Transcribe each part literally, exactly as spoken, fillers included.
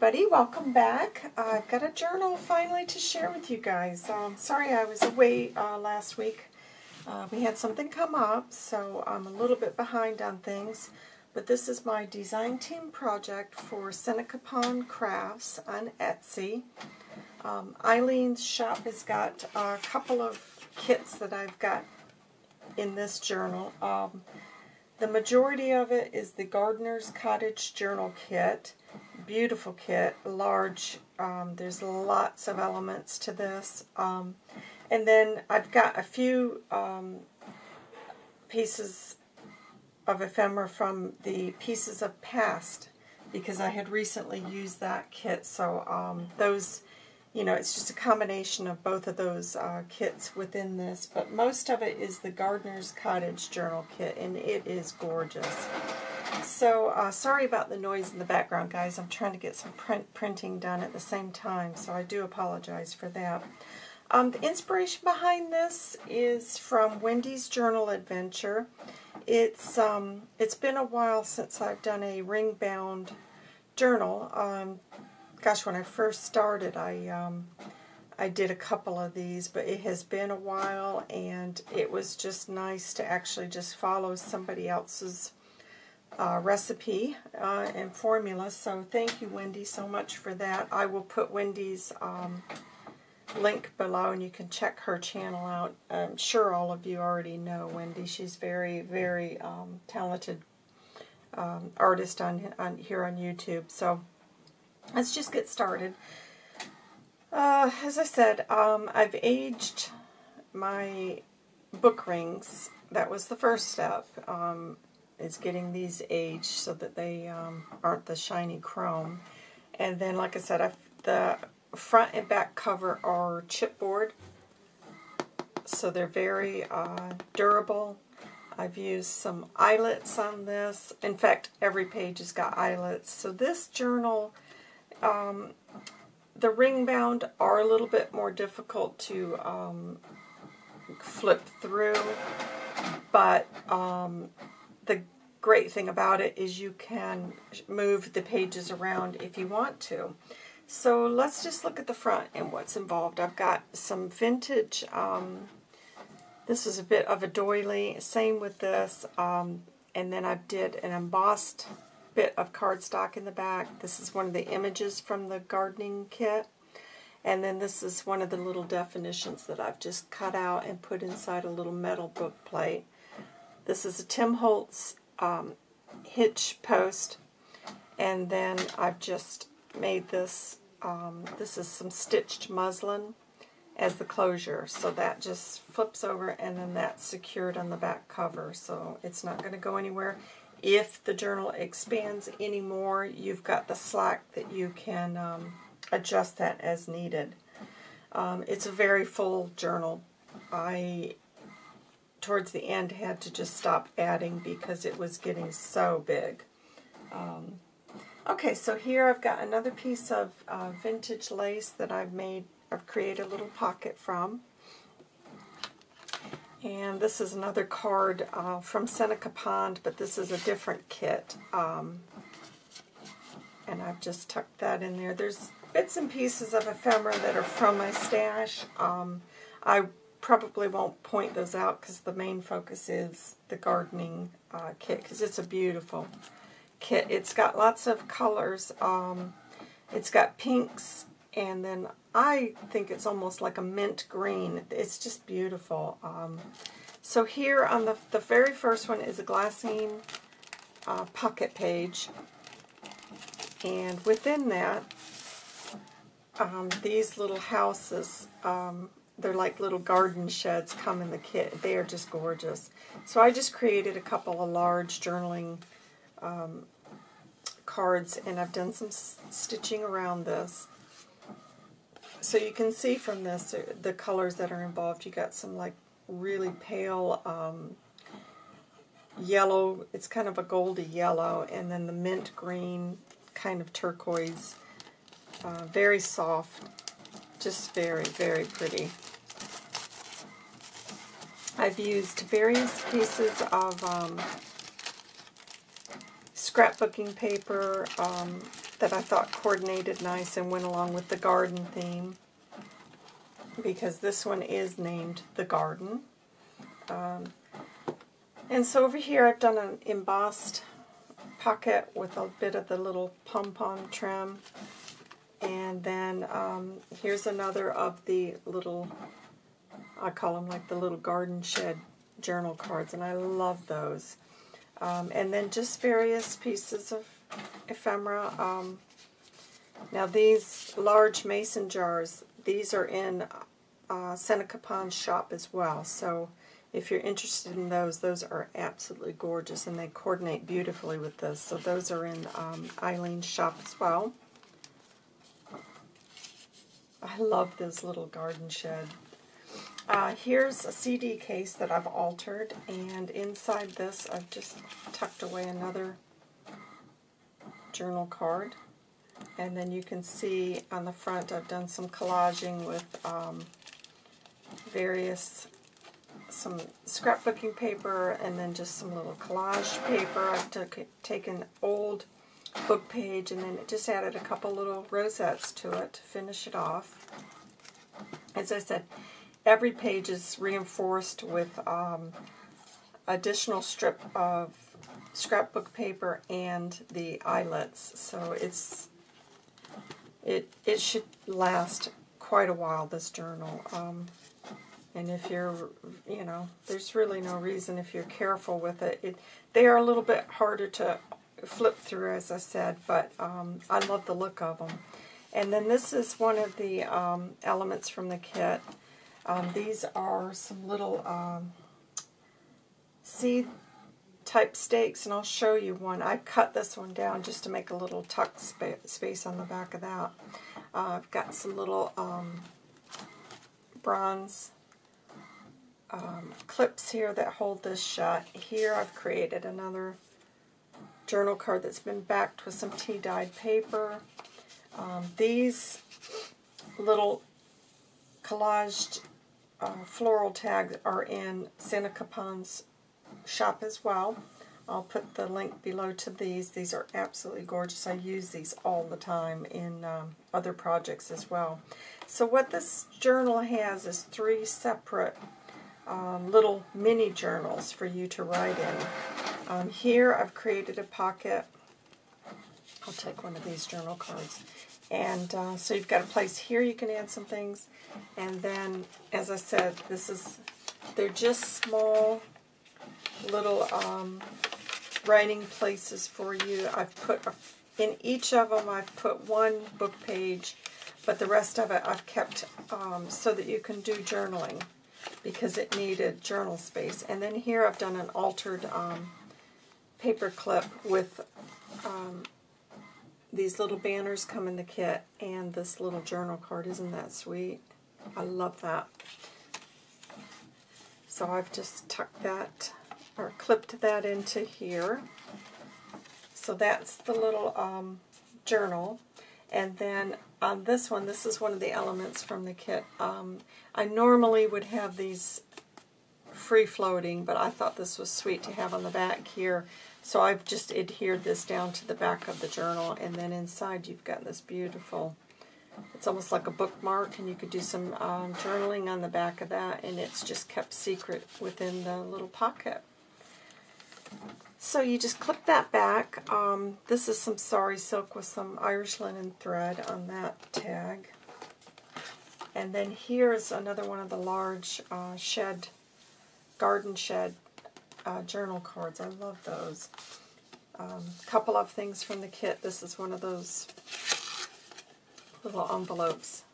everybody. Welcome back. I've uh, got a journal finally to share with you guys. Um, sorry I was away uh, last week. Uh, we had something come up, so I'm a little bit behind on things. But this is my design team project for Seneca Pond Crafts on Etsy. Um, Eileen's shop has got a couple of kits that I've got in this journal. Um, the majority of it is the Gardener's Cottage Journal Kit. Beautiful kit, large. Um, there's lots of elements to this. Um, and then I've got a few um, pieces of ephemera from the Pieces of Past because I had recently used that kit. So um, those, you know, it's just a combination of both of those uh, kits within this. But most of it is the Gardener's Cottage Journal Kit, and it is gorgeous. So, uh, sorry about the noise in the background, guys. I'm trying to get some print printing done at the same time, so I do apologize for that. Um, the inspiration behind this is from Wendy's Journal Adventure. It's, um, it's been a while since I've done a ring-bound journal. Um, gosh, when I first started, I, um, I did a couple of these, but it has been a while, and it was just nice to actually just follow somebody else's Uh, recipe uh, and formula. So thank you, Wendy, so much for that. I will put Wendy's um, link below, and you can check her channel out. I'm sure all of you already know Wendy. She's very, very um, talented um, artist on, on here on YouTube. So let's just get started. Uh, as I said, um, I've aged my book rings. That was the first step. Um, is getting these aged so that they um, aren't the shiny chrome. And then, like I said, I've, the front and back cover are chipboard, so they're very uh, durable. I've used some eyelets on this. In fact, every page has got eyelets. So this journal, um, the ring bound are a little bit more difficult to um, flip through, but um, the great thing about it is you can move the pages around if you want to. So let's just look at the front and what's involved. I've got some vintage, um, this is a bit of a doily, same with this, um, and then I did an embossed bit of cardstock in the back. This is one of the images from the gardening kit, and then this is one of the little definitions that I've just cut out and put inside a little metal book plate. This is a Tim Holtz um, hitch post, and then I've just made this, um, this is some stitched muslin as the closure, so that just flips over and then that's secured on the back cover, so it's not going to go anywhere. If the journal expands anymore, you've got the slack that you can um, adjust that as needed. Um, it's a very full journal. I towards the end had to just stop adding because it was getting so big. Um, okay, so here I've got another piece of uh, vintage lace that I've made. I've created a little pocket from. And this is another card uh, from Seneca Pond, but this is a different kit. Um, and I've just tucked that in there. There's bits and pieces of ephemera that are from my stash. Um, I probably won't point those out because the main focus is the gardening uh, kit, because it's a beautiful kit. It's got lots of colors. Um, it's got pinks, and then I think it's almost like a mint green. It's just beautiful. Um, so here on the, the very first one is a glassine uh, pocket page, and within that, um, these little houses, um, they're like little garden sheds, come in the kit. They are just gorgeous. So I just created a couple of large journaling um, cards, and I've done some stitching around this. So you can see from this the colors that are involved. You got some like really pale um, yellow. It's kind of a goldy yellow, and then the mint green, kind of turquoise, uh, very soft. Just very, very pretty. I've used various pieces of um, scrapbooking paper, um, that I thought coordinated nice and went along with the garden theme, because this one is named The Garden. Um, and so over here I've done an embossed pocket with a bit of the little pom-pom trim, and then um, here's another of the little, I call them like the little garden shed journal cards, and I love those. Um, and then just various pieces of ephemera. Um, now these large mason jars, these are in uh, Seneca Pond's shop as well, so if you're interested in those, those are absolutely gorgeous and they coordinate beautifully with this. So those are in um, Eileen's shop as well. I love this little garden shed. Uh, here's a C D case that I've altered, and inside this I've just tucked away another journal card. And then you can see on the front I've done some collaging with um, various, some scrapbooking paper, and then just some little collage paper. I've took, taken old book page and then just added a couple little rosettes to it to finish it off. As I said, every page is reinforced with um, additional strip of scrapbook paper and the eyelets, so it's it it should last quite a while, this journal. Um, and if you're, you know, there's really no reason, if you're careful with it. It they are a little bit harder to flip through, as I said, but um, I love the look of them. And then this is one of the um, elements from the kit. Um, these are some little um, seed type stakes, and I'll show you one. I cut this one down just to make a little tuck spa space on the back of that. Uh, I've got some little um, bronze um, clips here that hold this shut. Here I've created another journal card that's been backed with some tea dyed paper. Um, these little collaged uh, floral tags are in Seneca Pond's shop as well. I'll put the link below to these. These are absolutely gorgeous. I use these all the time in um, other projects as well. So what this journal has is three separate um, little mini journals for you to write in. Um, here I've created a pocket. I'll take one of these journal cards. And uh, so you've got a place here you can add some things. And then, as I said, this is, they're just small little um, writing places for you. I've put, in each of them, I've put one book page, but the rest of it I've kept um, so that you can do journaling, because it needed journal space. And then here I've done an altered um, paper clip with um, these little banners come in the kit and this little journal card. Isn't that sweet? I love that. So I've just tucked that or clipped that into here. So that's the little um, journal. And then on this one, this is one of the elements from the kit. Um, I normally would have these free-floating, but I thought this was sweet to have on the back here. So I've just adhered this down to the back of the journal, and then inside you've got this beautiful, it's almost like a bookmark, and you could do some um, journaling on the back of that, and it's just kept secret within the little pocket. So you just clip that back. Um, this is some sari silk with some Irish linen thread on that tag. And then here is another one of the large uh, shed, garden shed uh, journal cards. I love those. A um, couple of things from the kit. This is one of those little envelopes.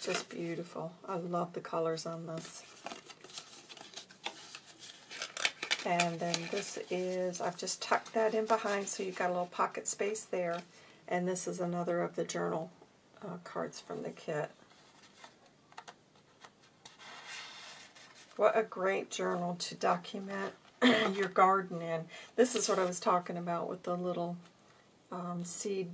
Just beautiful. I love the colors on this. And then this is, I've just tucked that in behind, so you've got a little pocket space there. And this is another of the journal uh, cards from the kit. What a great journal to document your garden in. This is what I was talking about with the little um, seed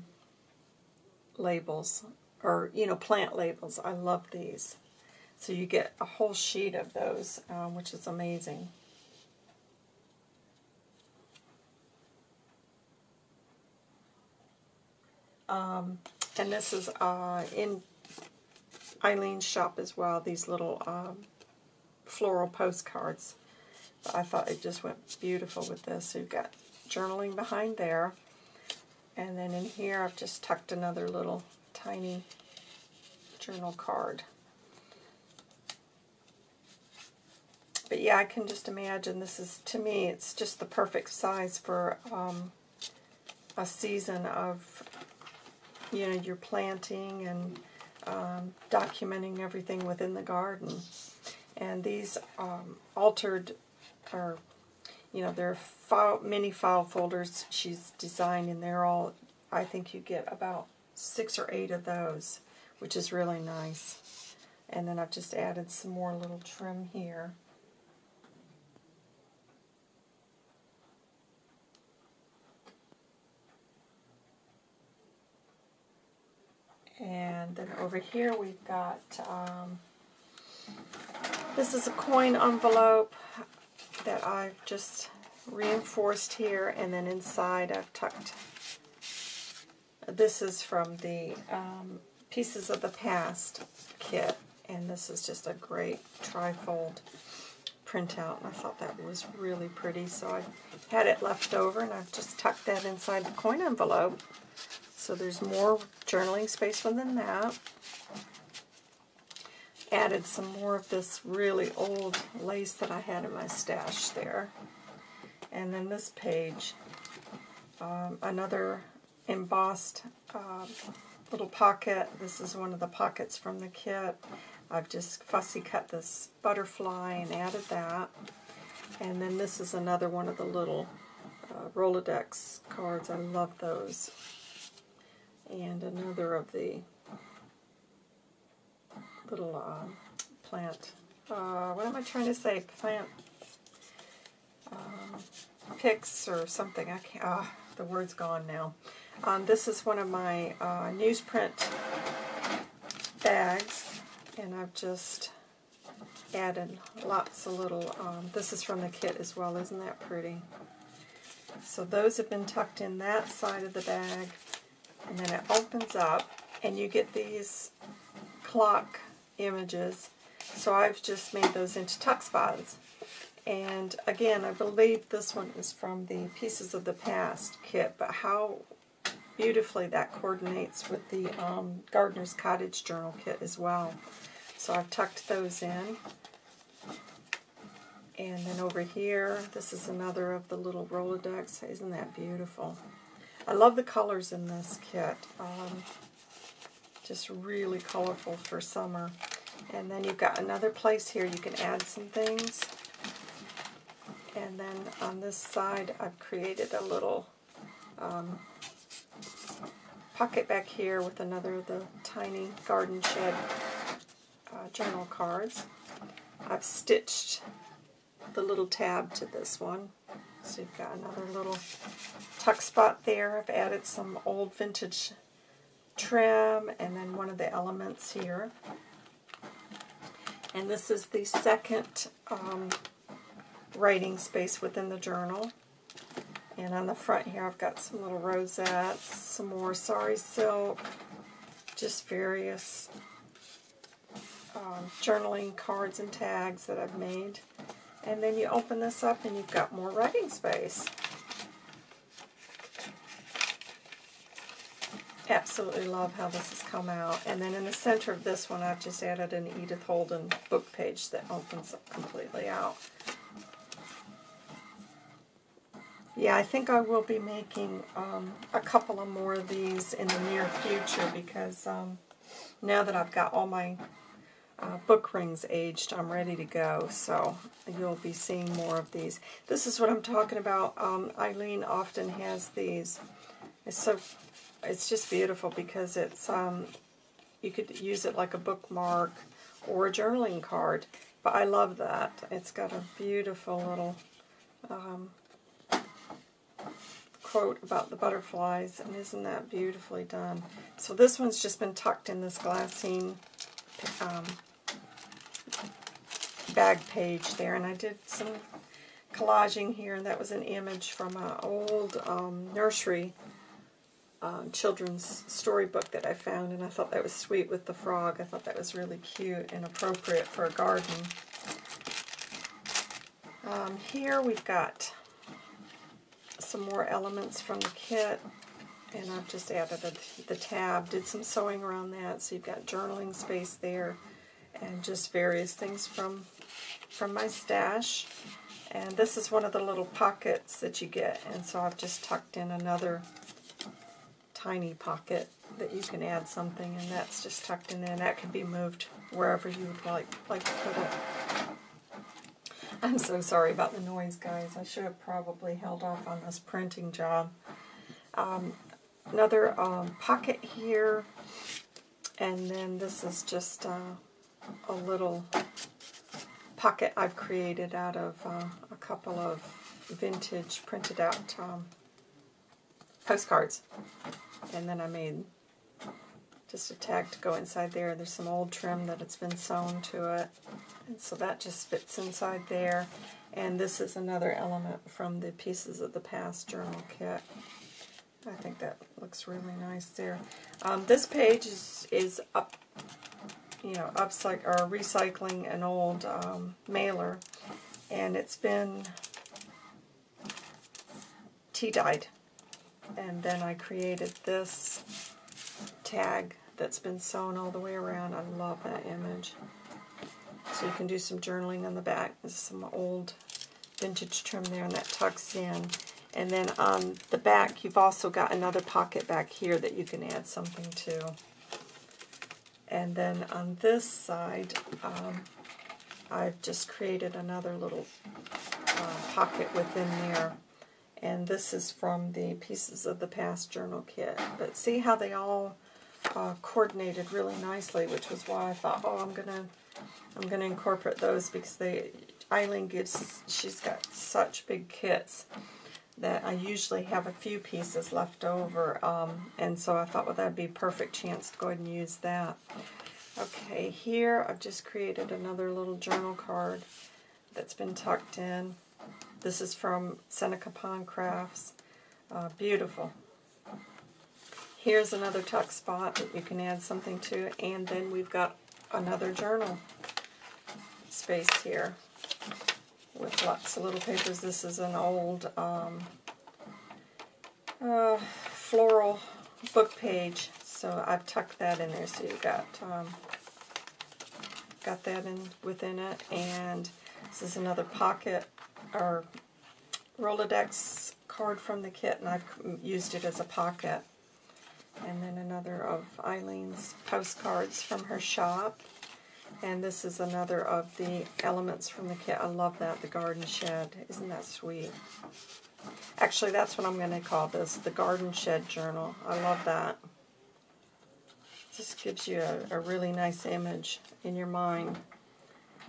labels, or, you know, plant labels. I love these. So you get a whole sheet of those, um, which is amazing. Um, and this is uh, in Eileen's shop as well, these little um, floral postcards. But I thought it just went beautiful with this. So you've got journaling behind there. And then in here I've just tucked another little tiny journal card. But yeah, I can just imagine this is, to me, it's just the perfect size for um, a season of, you know, your planting and um, documenting everything within the garden. And these um, altered, or, you know, there are file, many file folders she's designed, and they're all, I think you get about six or eight of those, which is really nice. And then I've just added some more little trim here. And then over here we've got, um, this is a coin envelope that I've just reinforced here, and then inside I've tucked, this is from the um, Pieces of the Past kit, and this is just a great trifold printout, and I thought that was really pretty, so I had it left over, and I've just tucked that inside the coin envelope. So there's more journaling space within that. Added some more of this really old lace that I had in my stash there. And then this page, um, another embossed uh, little pocket. This is one of the pockets from the kit. I've just fussy cut this butterfly and added that. And then this is another one of the little uh, Rolodex cards. I love those. And another of the little uh, plant, uh, what am I trying to say, plant um, picks or something, I can't, uh, the word's gone now. Um, this is one of my uh, newsprint bags, and I've just added lots of little, um, this is from the kit as well, isn't that pretty? So those have been tucked in that side of the bag. And then it opens up, and you get these clock images. So I've just made those into tuck spots. And again, I believe this one is from the Pieces of the Past kit, but how beautifully that coordinates with the um, Gardener's Cottage Journal Kit as well. So I've tucked those in. And then over here, this is another of the little Rolodex. Isn't that beautiful? I love the colors in this kit, um, just really colorful for summer. And then you've got another place here you can add some things. And then on this side I've created a little um, pocket back here with another of the tiny garden shed uh, journal cards. I've stitched the little tab to this one. So you've got another little tuck spot there. I've added some old vintage trim and then one of the elements here. And this is the second um, writing space within the journal. And on the front here I've got some little rosettes, some more sari silk, just various um, journaling cards and tags that I've made. And then you open this up and you've got more writing space. Absolutely love how this has come out. And then in the center of this one I've just added an Edith Holden book page that opens up completely out. Yeah, I think I will be making um, a couple of more of these in the near future because um, now that I've got all my Uh, book rings aged, I'm ready to go, so you'll be seeing more of these. This is what I'm talking about. Um, Eileen often has these. It's so, it's just beautiful because it's um, you could use it like a bookmark or a journaling card. But I love that. It's got a beautiful little um, quote about the butterflies, and isn't that beautifully done? So this one's just been tucked in this glassine Um, bag page there, and I did some collaging here, and that was an image from an old um, nursery um, children's storybook that I found, and I thought that was sweet with the frog. I thought that was really cute and appropriate for a garden. Um, here we've got some more elements from the kit, and I've just added a, the tab, did some sewing around that, so you've got journaling space there, and just various things from, from my stash. And this is one of the little pockets that you get, and so I've just tucked in another tiny pocket that you can add something, and that's just tucked in there, and that can be moved wherever you would like, like to put it. I'm so sorry about the noise, guys. I should have probably held off on this printing job. Um, another um, pocket here, and then this is just uh, a little pocket I've created out of uh, a couple of vintage printed out um, postcards, and then I made just a tag to go inside there. There's some old trim that it's been sewn to it, and so that just fits inside there. And this is another element from the Pieces of the Past journal kit. I think that looks really nice there. Um, this page is, is up, you know, upcycling or recycling an old um, mailer, and it's been tea dyed. And then I created this tag that's been sewn all the way around. I love that image. So you can do some journaling on the back. There's some old vintage trim there, and that tucks in. And then on the back, you've also got another pocket back here that you can add something to. And then on this side, um, I've just created another little uh, pocket within there. And this is from the Pieces of the Past journal kit. But see how they all uh, coordinated really nicely, which was why I thought, oh, I'm gonna, I'm gonna incorporate those, because they, Eileen gives, she's got such big kits that I usually have a few pieces left over, um, and so I thought, well, that'd be a perfect chance to go ahead and use that. Okay, here I've just created another little journal card that's been tucked in. This is from Seneca Pond Crafts. Uh, beautiful. Here's another tuck spot that you can add something to, and then we've got another journal space here with lots of little papers. This is an old um, uh, floral book page, so I've tucked that in there. So you've got um, got that in within it, and this is another pocket or Rolodex card from the kit, and I've used it as a pocket. And then another of Eileen's postcards from her shop. And this is another of the elements from the kit. I love that, the garden shed. Isn't that sweet? Actually, that's what I'm going to call this, the garden shed journal. I love that. This gives you a, a really nice image in your mind.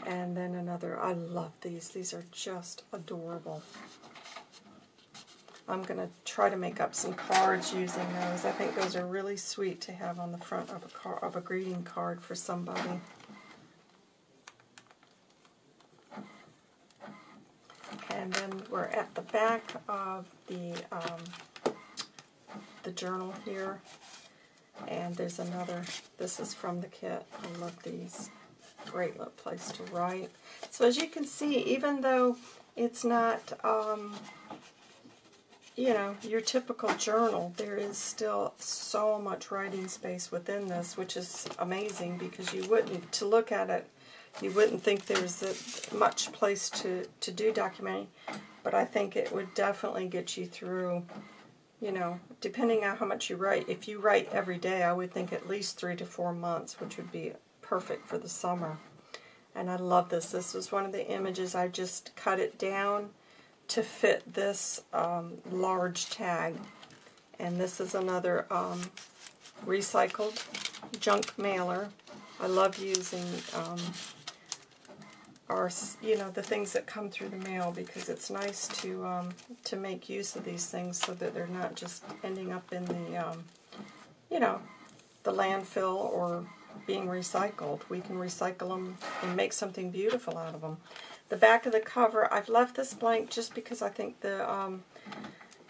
And then another, I love these. These are just adorable. I'm going to try to make up some cards using those. I think those are really sweet to have on the front of a, car, of a greeting card for somebody. And then we're at the back of the, um, the journal here. And there's another, this is from the kit. I love these. Great little place to write. So as you can see, even though it's not, um, you know, your typical journal, there is still so much writing space within this, which is amazing, because you wouldn't, to look at it, you wouldn't think there's a, much place to, to do documenting, but I think it would definitely get you through, you know, depending on how much you write. If you write every day, I would think at least three to four months, which would be perfect for the summer. And I love this. This was one of the images. I just cut it down to fit this um, large tag. And this is another um, recycled junk mailer. I love using um, our, you know, the things that come through the mail, because it's nice to um, to make use of these things so that they're not just ending up in the, um, you know, the landfill or being recycled. We can recycle them and make something beautiful out of them. The back of the cover, I've left this blank just because I think the um,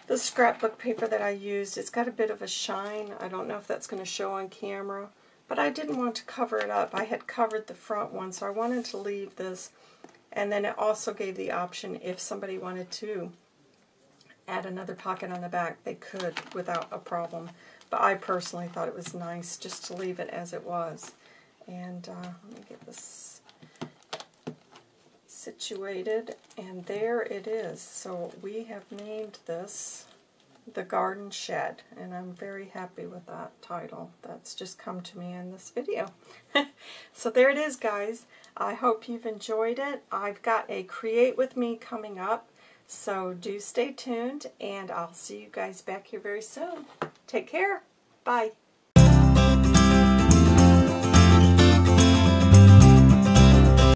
the scrapbook paper that I used, it's got a bit of a shine. I don't know if that's going to show on camera, but I didn't want to cover it up. I had covered the front one, so I wanted to leave this. And then it also gave the option if somebody wanted to add another pocket on the back, they could without a problem. But I personally thought it was nice just to leave it as it was. And uh, let me get this situated, and there it is. So we have named this The Garden Shed, and I'm very happy with that title. That's just come to me in this video. So there it is, guys. I hope you've enjoyed it. I've got a Create With Me coming up, so do stay tuned, and I'll see you guys back here very soon. Take care. Bye.